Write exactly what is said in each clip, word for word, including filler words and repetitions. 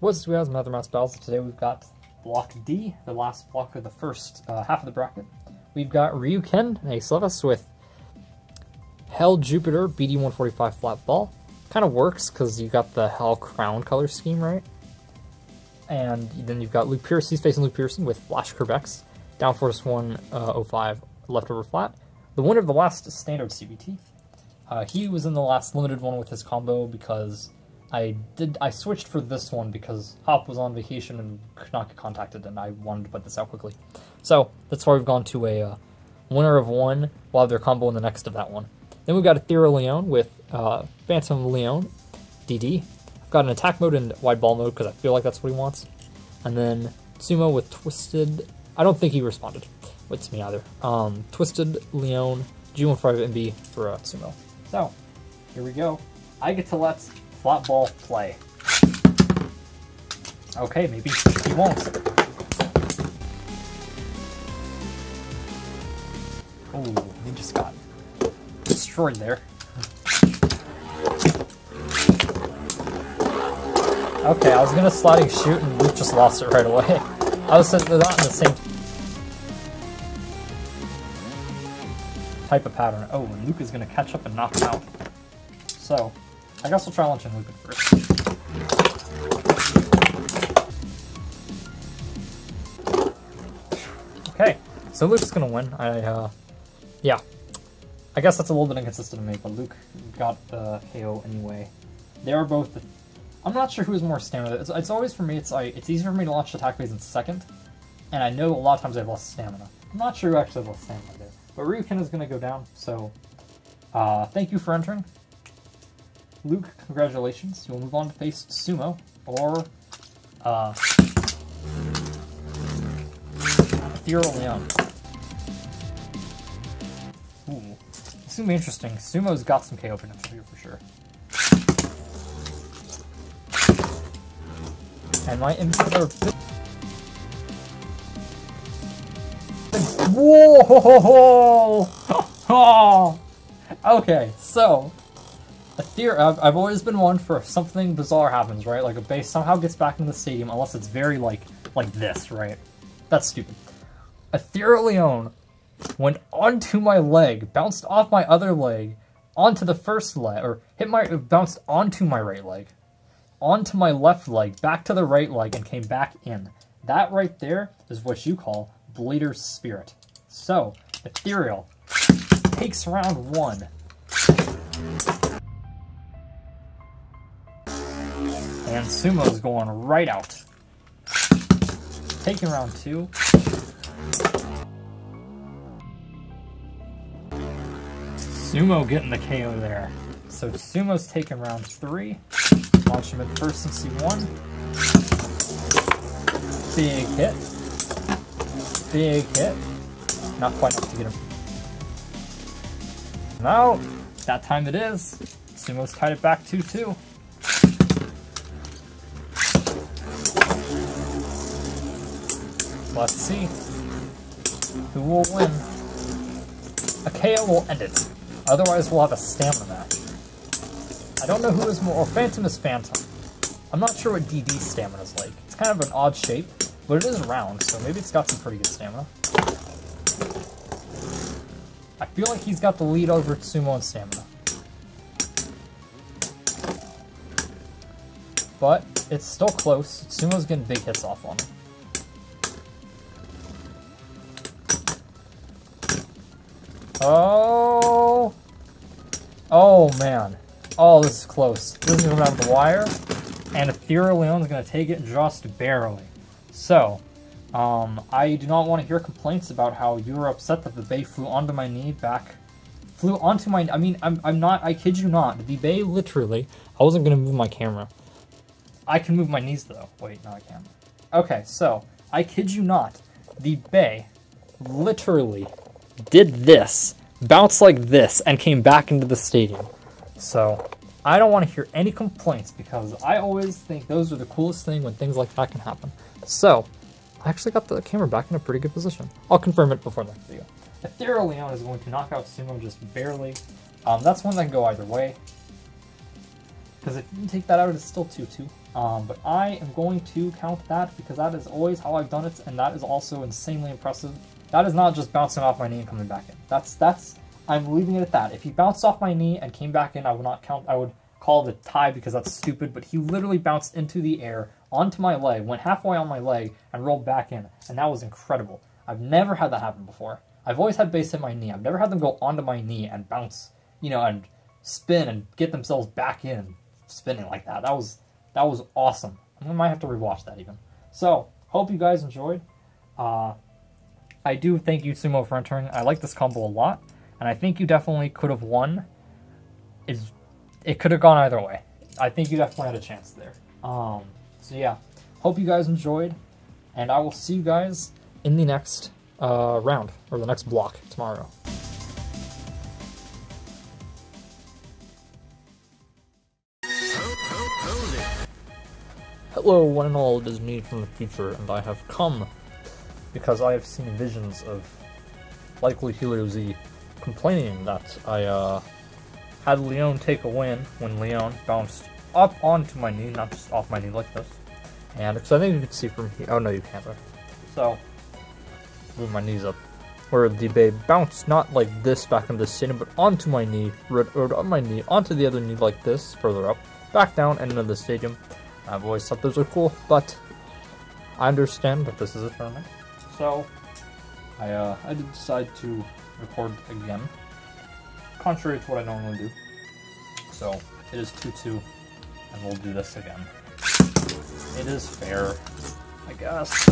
What's this? We have another Matt's Battles. Today we've got Block D, the last block of the first uh, half of the bracket. We've got Ryuuken and Acelevis with Hell Jupiter, B D one forty-five flat ball. Kind of works because you got the Hell Crown color scheme, right? And then you've got Luke Pierce. He's facing Luke Pearson with Flash Kurvex, Downforce one oh five leftover flat. The winner of the last standard C B T. Uh, he was in the last limited one with his combo because I did. I switched for this one because Hop was on vacation and could not get contacted, and I wanted to put this out quickly. So that's why we've gone to a uh, winner of one. We'll have their combo in the next of that one. Then we've got Ethereal Leone with uh, Phantom Leone, D D. I've got an attack mode and wide ball mode because I feel like that's what he wants. And then Tsumo with Twisted. I don't think he responded with to me either. Um, Twisted Leone, G one forty-five M B for uh, Tsumo. So here we go. I get to let's. Flat ball play. Okay, maybe he won't. Oh, he just got destroyed there. Okay, I was gonna sliding shoot and Luke just lost it right away. I was sitting there not in the same type of pattern. Oh, and Luke is gonna catch up and knock him out. So I guess I'll try launching Luke first. Okay, so Luke's gonna win. I, uh, yeah. I guess that's a little bit inconsistent to me, but Luke got uh, K O anyway. They are both. The... I'm not sure who's more stamina. It's, it's always for me. It's I, it's easier for me to launch attack phase in second, and I know a lot of times I have less stamina. I'm not sure who actually has less stamina there, but Ryuken is gonna go down. So, uh, thank you for entering. Luke, congratulations. You'll move on to face Tsumo or uh, Ethereal Leone. Ooh, this is gonna be interesting. Tsumo's got some K O potential here for sure. And my inputs are. Whoa! Okay, so. Ethereal, I've, I've always been one for if something bizarre happens, right? Like a base somehow gets back in the stadium, unless it's very like like this, right? That's stupid. Ethereal Leone went onto my leg, bounced off my other leg, onto the first leg, or hit my bounced onto my right leg, onto my left leg, back to the right leg, and came back in. That right there is what you call Blader Spirit. So Ethereal takes round one. And Tsumo's going right out. Taking round two. Tsumo getting the K O there. So Tsumo's taking round three. Launch him at first and C one. Big hit. Big hit. Not quite enough to get him. No, that time it is. Tsumo's tied it back two two. Let's see who will win. A K O will end it. Otherwise, we'll have a stamina match. I don't know who is more. Well, Phantom is Phantom. I'm not sure what D D's stamina is like. It's kind of an odd shape, but it is round, so maybe it's got some pretty good stamina. I feel like he's got the lead over Tsumo in stamina. But it's still close. Tsumo's getting big hits off on him. Oh, oh man. Oh, this is close. This is going out of the wire, and Ethereal Leone's going to take it just barely. So, um, I do not want to hear complaints about how you were upset that the Bey flew onto my knee back, flew onto my, I mean, I'm, I'm not, I kid you not, the Bey literally, I wasn't going to move my camera. I can move my knees though. Wait, no, I can't. Okay, so, I kid you not, the Bey literally did this, bounced like this, and came back into the stadium. So, I don't want to hear any complaints because I always think those are the coolest thing when things like that can happen. So, I actually got the camera back in a pretty good position. I'll confirm it before the next video. Ethereal Leone is going to knock out Tsumo just barely. Um, that's one that can go either way. Because if you can take that out, it's still two two. Um, but I am going to count that because that is always how I've done it, and that is also insanely impressive. That is not just bouncing off my knee and coming back in. That's, that's, I'm leaving it at that. If he bounced off my knee and came back in, I would not count, I would call it a tie because that's stupid, but he literally bounced into the air, onto my leg, went halfway on my leg, and rolled back in, and that was incredible. I've never had that happen before. I've always had base hit my knee. I've never had them go onto my knee and bounce, you know, and spin and get themselves back in, spinning like that. That was... That was awesome. I might have to rewatch that even. So, hope you guys enjoyed. Uh, I do thank you, Tsumo, for entering. I like this combo a lot, and I think you definitely could have won. It's, it could have gone either way. I think you definitely had a chance there. Um, so yeah, hope you guys enjoyed, and I will see you guys in the next uh, round, or the next block tomorrow. Hello one and all, it is me from the future, and I have come because I have seen visions of likely Helio Z complaining that I uh, had Leone take a win when Leone bounced up onto my knee, not just off my knee like this. And because I think you can see from here, oh no you can't. Right? So, move my knees up, where the babe bounced not like this back into the center, but onto my knee, or on my knee, onto the other knee like this, further up, back down, and into the stadium. I've always thought those are cool, but I understand that this is a tournament. So, I uh, I did decide to record again, contrary to what I normally do. So, it is two two, and we'll do this again. It is fair, I guess.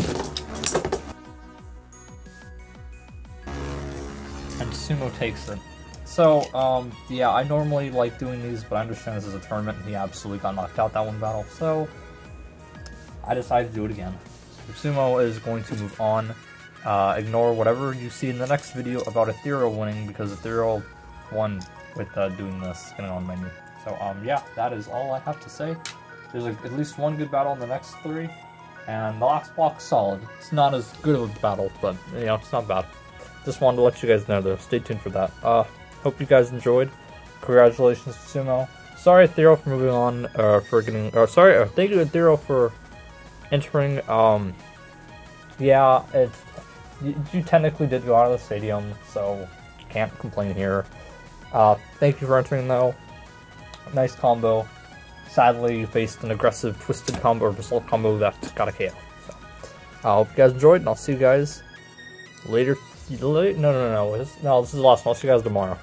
And Tsumo takes it. So, um, yeah, I normally like doing these, but I understand this is a tournament, and he absolutely got knocked out that one battle, so I decided to do it again. So Tsumo is going to move on. Uh, ignore whatever you see in the next video about Ethereal winning, because Ethereal won with uh, doing this, getting on my knee. So, um, yeah, that is all I have to say. There's like, at least one good battle in the next three, and the last block's solid. It's not as good of a battle, but, you know, it's not bad. Just wanted to let you guys know, though. Stay tuned for that. Uh... Hope you guys enjoyed. Congratulations to Tsumo. Sorry Ethereal for moving on, uh, for getting, or sorry, uh, thank you Ethereal for entering. Um, yeah, it's, you, you technically did go out of the stadium, so can't complain here. Uh, thank you for entering though. Nice combo. Sadly, you faced an aggressive twisted combo, or basalt combo that got a K O. So, I uh, hope you guys enjoyed, and I'll see you guys later. No, no, no, no, no, this is the last one. I'll see you guys tomorrow.